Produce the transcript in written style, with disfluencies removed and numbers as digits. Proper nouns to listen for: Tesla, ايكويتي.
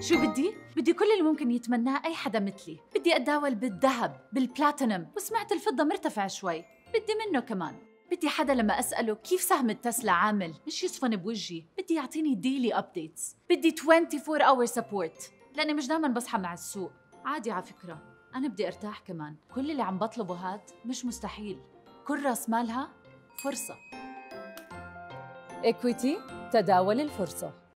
شو بدي؟ بدي كل اللي ممكن يتمناه أي حدا مثلي، بدي أتداول بالذهب، بالبلاتينم، وسمعت الفضة مرتفع شوي، بدي منه كمان، بدي حدا لما أسأله كيف سهم التسلا عامل، مش يصفن بوجهي، بدي يعطيني daily updates، بدي 24 hour support، لأني مش دايماً بصحى مع السوق، عادي على فكرة، أنا بدي أرتاح كمان، كل اللي عم بطلبه هاد مش مستحيل، كل راس مالها فرصة. إكويتي تداول الفرصة.